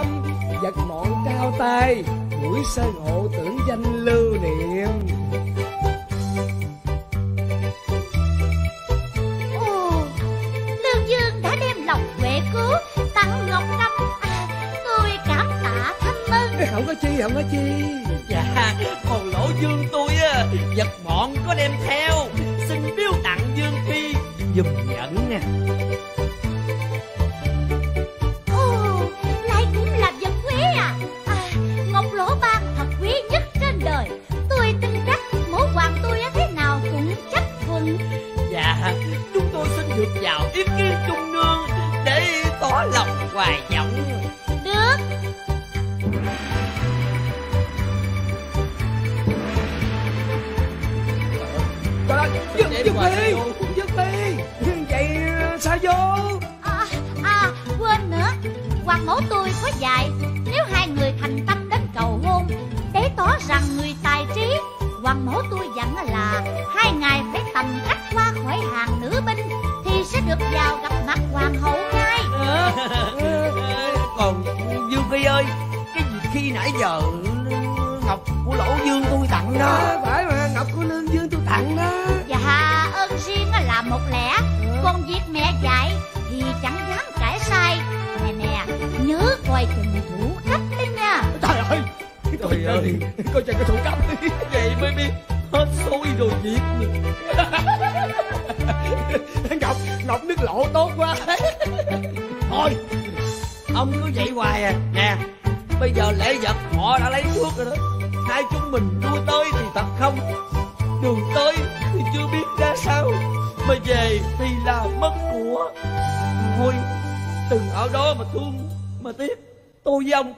tâm vật mọn cao tay, mũi sơn hộ tưởng danh lưu niệm. Ồ, Lương Dương đã đem lòng huệ cứu tặng ngọc ngâm, tôi cảm tạ thanh ân. Không có chi, không có chi. Dạ, còn Lỗ Dương tôi á, vật mọn có đem theo, xin biếu tặng Dương Phi giùm nhận nè.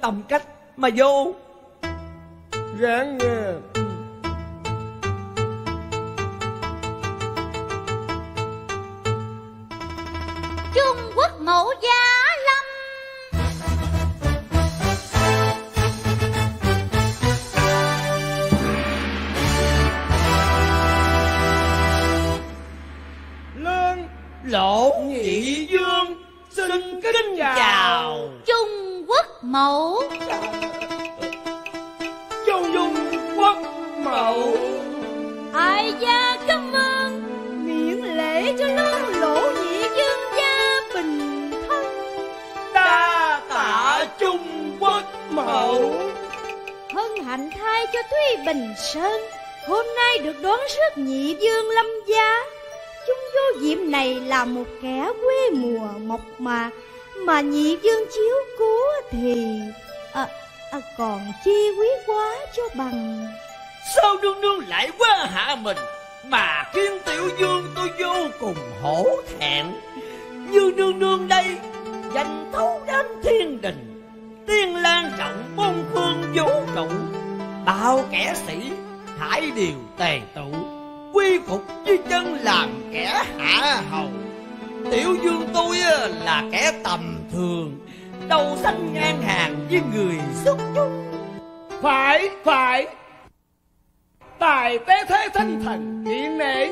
Tầm cách mà vô ráng nghe. Trung Quốc Mộ Gia Lâm. Lên Lỗ Nhị Dương xin kính chào Trung Quốc Mẫu. Trung Quốc Mẫu. Ai gia cảm ơn miễn lễ cho Lương Lỗ Nhị Dương gia bình thân. Đa tạ Trung Quốc Mẫu. Hân hạnh thay cho Thúy Bình Sơn hôm nay được đón rước Nhị Dương Lâm gia. Chúng vô diệm này là một kẻ quê mùa mộc mạc, mà Nhị Dương chiếu cố thì còn chi quý quá cho bằng. Sao đương đương lại quá hạ mình, mà khiến Tiểu Dương tôi vô cùng hổ thẹn. Như đương đương đây danh thấu đám thiên đình, tiên lan trọng bông phương vũ trụ, tạo kẻ sĩ thải điều tề tụ, quy phục dưới chân làm kẻ hạ hầu. Tiểu Dương tôi là kẻ tầm thường, đâu sánh ngang hàng với người xuất chúng. Phải, phải. Tài tế thế thanh thần điện nể,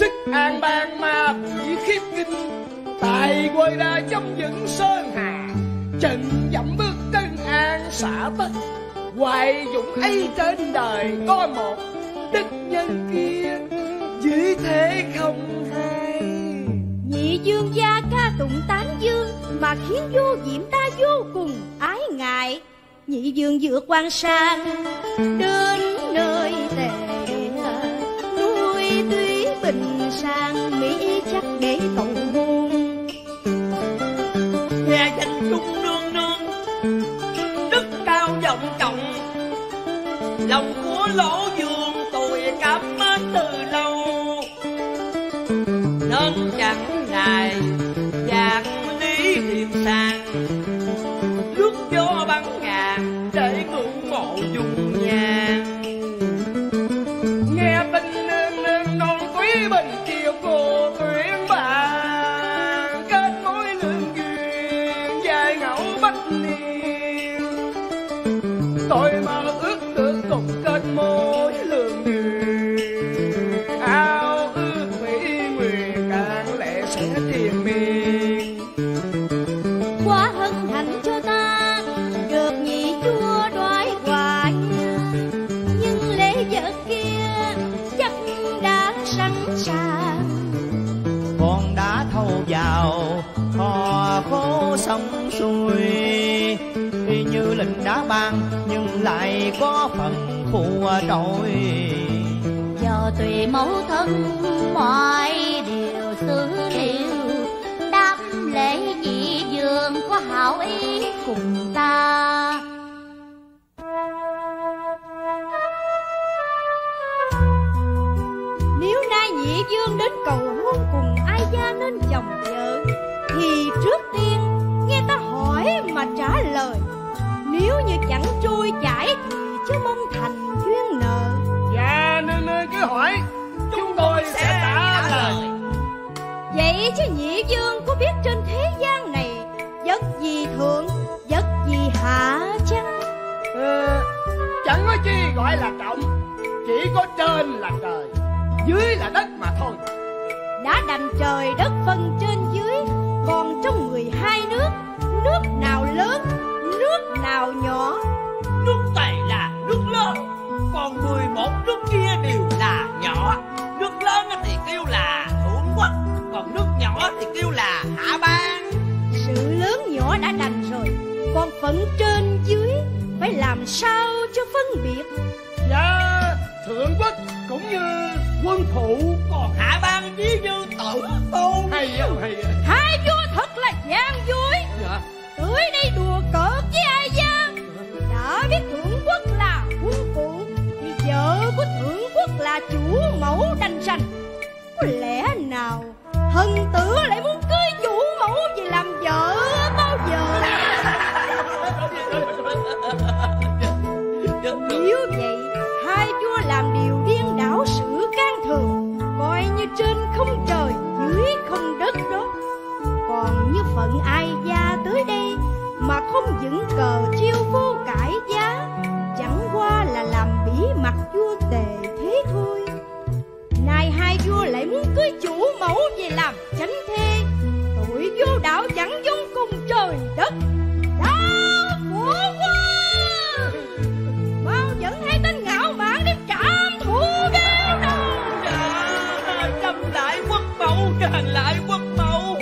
sức an ban ma quỷ khiếp kinh. Tài quay ra trong những sơn hà, trần dẫm bước chân an xả tất. Hoài dũng ấy trên đời có một, đức nhân kia dưới thế không hai. Nhị Dương gia ca tụng tán dương, mà khiến vô diễm ta vô cùng ái ngại. Nhị Dương giữa quan sang đến nơi tệ, nuôi Túy Bình sang Mỹ chắc để cầu hôn. Nghe danh cung nương nương đức cao vọng trọng, lòng của Lỗ Dương tôi cảm mến từ lâu, nên chẳng ngại dạng lý thiền sang, rước gió băng ngàn để ngưỡng mộ dung nhan. Nghe tin nương non Túy Bình kiều cô tuyển bạn, kết mối lương duyên dài ngẫu bách niên. Tôi mơ ước được cùng kết mối lương duyên, ao ước mỹ nguyện càng lẽ sẽ tìm. định đã ban nhưng lại có phần phụ trội. Do tùy mẫu thân mọi điều xử liệu, đám lễ nhị dường có hảo ý cùng ta. Nếu nay nhị dương đến cầu hôn cùng ai gia nên chồng vợ, thì trước tiên nghe ta hỏi mà trả lời. Nếu như chẳng trôi chảy thì chớ mong thành duyên nợ. Dạ nương nương cứ hỏi, chúng tôi sẽ trả lời. Vậy chứ nhị dương có biết trên thế gian này vật gì thượng, vật gì hạ chăng? Chẳng có chi gọi là trọng, chỉ có trên là trời, dưới là đất mà thôi. Đã đành trời đất phân trên dưới, còn trong người hai nước, nước nào lớn, nước nào nhỏ? Nước này là nước lớn, còn 11 nước kia đều là nhỏ. Nước lớn thì kêu là hưởng quốc, còn nước nhỏ thì kêu là hạ bang. Sự lớn nhỏ đã đành rồi, còn phận trên dưới phải làm sao cho phân biệt? Dạ thượng quốc cũng như quân phụ, còn hạ bang ví như tổ tôn. Hay hai vua thật là gian vui. Dạ. Tới đây đùa cợt với ai da. Đã biết thượng quốc là quân phụ thì vợ của thượng quốc là chủ mẫu đành sanh. Có lẽ nào hân tử lại muốn cưới chủ mẫu về làm vợ bao giờ? Nếu vậy hai vua làm điều điên đảo sự can thường, coi như trên không trời dưới không đất đó. Còn như phận ai gia tới đây mà không dựng cờ chiêu vô cải giá, chẳng qua là làm bỉ mặt vua Tề thế thôi. Nay hai vua lại muốn cưới chủ mẫu về làm chánh thê, tuổi vô đạo chẳng dung cùng trời đất. Đau khổ quá, mau dẫn hai tên ngạo mạn đến trảm thủ gáo đầu. Dạ chăm lại quốc mẫu, càng lại quốc mẫu.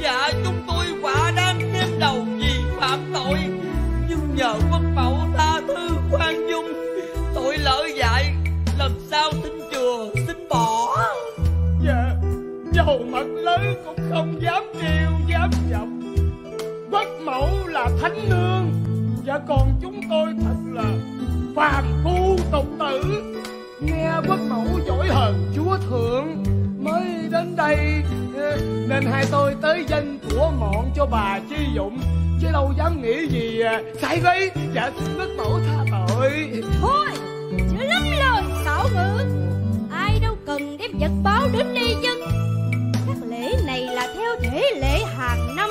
Dạ chúng tôi quả đang nếm đầu vì phạm tội, nhưng nhờ quốc mẫu tha thứ khoan dung, tội lỡ dại làm sao tin chừa xin bỏ. Dạ dầu mặt lớn cũng không dám trêu dám chọc. Quốc mẫu là thánh nương, dạ còn chúng tôi thật là phàm phu tục tử. Nghe quốc mẫu dỗi hờn chúa thượng mới đến đây, nên hai tôi tới danh của mọn cho bà chi dụng, chứ đâu dám nghĩ gì sai với. Dạ xin quốc mẫu tha tội. Thôi chớ lắm lời xảo ngữ, ai đâu cần đem vật báo đến đây dân. Các lễ này là theo thể lễ hàng năm,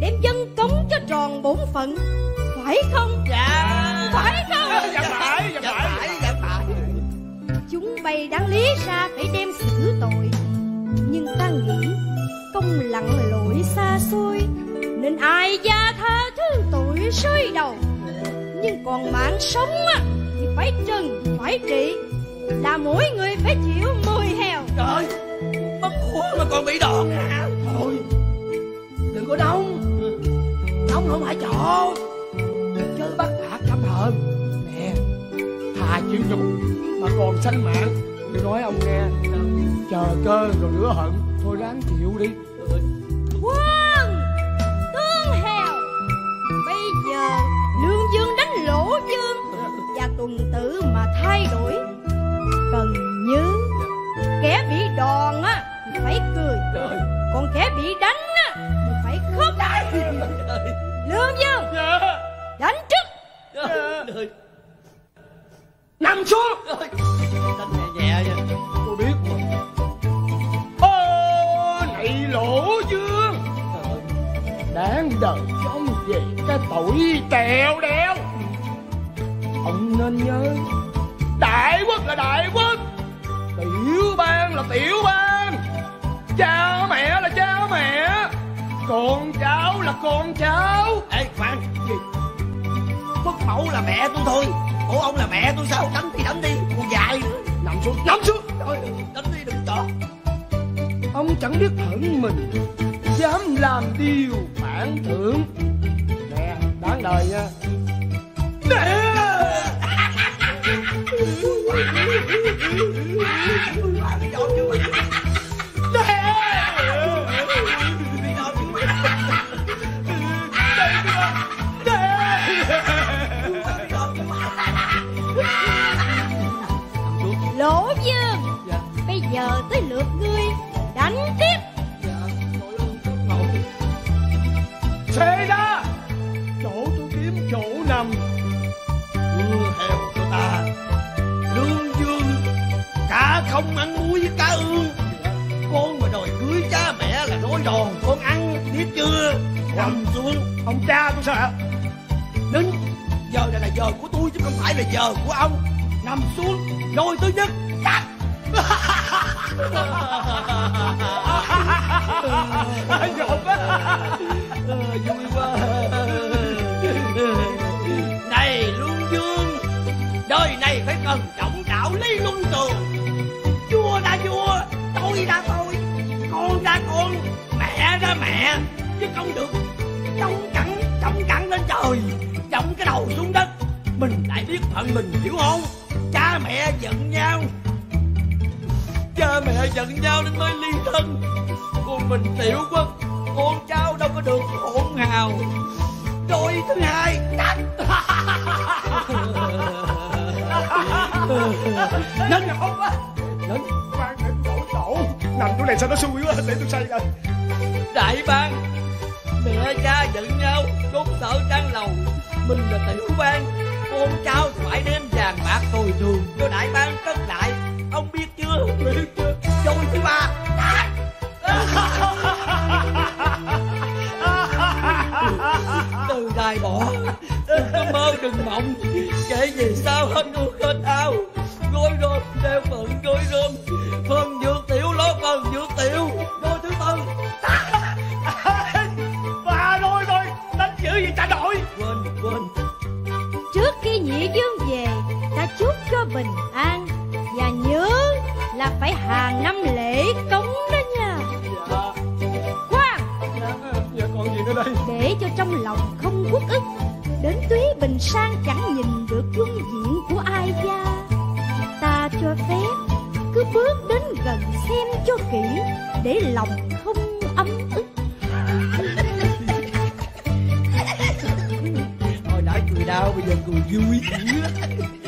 đem dân cống cho tròn bổn phận, phải không? Dạ phải không? Dạ phải. Chúng bay đáng lý ra phải đem xử tội, nhưng ta nghĩ công lặn lội xa xôi, nên ai gia tha thứ tội sơi đầu. Nhưng còn mạng sống á, thì phải trừng phải trị, là mỗi người phải chịu 10 hèo. Trời, mất khổ mà còn bị đòn hả? Thôi, đừng có nóng, nóng không phải chỗ, chứ bắt hạ căm hờn. Nè, thà chịu nhục mà còn sanh mạng. Tôi nói ông nghe, chờ cơ rồi rửa hận, thôi ráng chịu đi. Quân, tương hèo, bây giờ lương dương đánh lỗ dương, và tuần tử mà thay đổi. Cần nhớ, kẻ bị đòn á thì phải cười, còn kẻ bị đánh á thì phải khóc. Lương dương, đánh trước. Nằm xuống. Đánh nhẹ nhẹ vậy. Tôi biết rồi. Ô này lỗ dương, đáng đời cho ông về cái tuổi tẹo đéo. Ông nên nhớ, đại quốc là đại quốc, tiểu bang là tiểu bang, cha mẹ là cha mẹ, con cháu là con cháu. Ê khoan, gì? Quốc mẫu là mẹ tôi thôi, ủa ông là mẹ tôi sao? Đánh thì đánh đi, còn dài nữa. Nằm xuống. Thôi đánh đi đừng cho. Ông chẳng biết hận mình, dám làm điều phản thượng. Nè, đáng đời nha. Lỗ Dương, dạ. Bây giờ tới lượt ngươi đánh tiếp. Dạ, thế đó, chỗ tôi kiếm chỗ nằm, đưa heo cho ta. Lương Dương, cá không ăn muối với cá ương. Con mà đòi cưới cha mẹ là nói đòn, con ăn biết chưa? Nằm xuống, ông cha tôi sao hả? Đứng, giờ này là giờ của tôi chứ không phải là giờ của ông. Nằm xuống, đôi thứ nhất cắt. Vui quá. Này Lương Dương, đời này phải cần trọng đạo lý luân thường. Vua ra vua, tôi ra tôi, con ra con, mẹ ra mẹ, chứ không được trọng cẳng lên trời, trọng cái đầu xuống đất. Mình lại biết phận mình, hiểu không? Cha mẹ giận nhau, cha mẹ giận nhau nên mới ly thân. Còn mình tiểu quá, con cháu đâu có được hỗn hào. Đôi thứ hai cắt. Nên là không á, nên ban để đổ đổ. Nằm chỗ này sao nó xui quá, để tôi xây đây. Đại ban, mẹ cha giận nhau, đốt sở trang lầu. Mình là tiểu ban, con cháu phải đem vàng bạc bồi thường cho đại ban cất lại, ông biết chưa? Biết chưa? Rồi thứ ba cắt. Từ đài bỏ, đừng có mơ đừng mộng, kể gì sao hết nuôi hết ao, gối rôm đeo phận gối rôm, phân dược tiểu ló phần dược tiểu. Đôi thứ tư cắt. Bà đôi thôi, đánh chữ gì trả đổi. Quên. Trước khi nhị Dương về, ta chúc cho bình an. Và nhớ là phải hàng năm lễ cống đó nha. Dạ. Khoan. Dạ, còn gì nữa đây? Để cho trong lòng không uất ức, đến túy bình sang chẳng nhìn được dung diện của ai da. Ta cho phép cứ bước đến gần xem cho kỹ, để lòng không ấm ức. Đau bây giờ cười vui.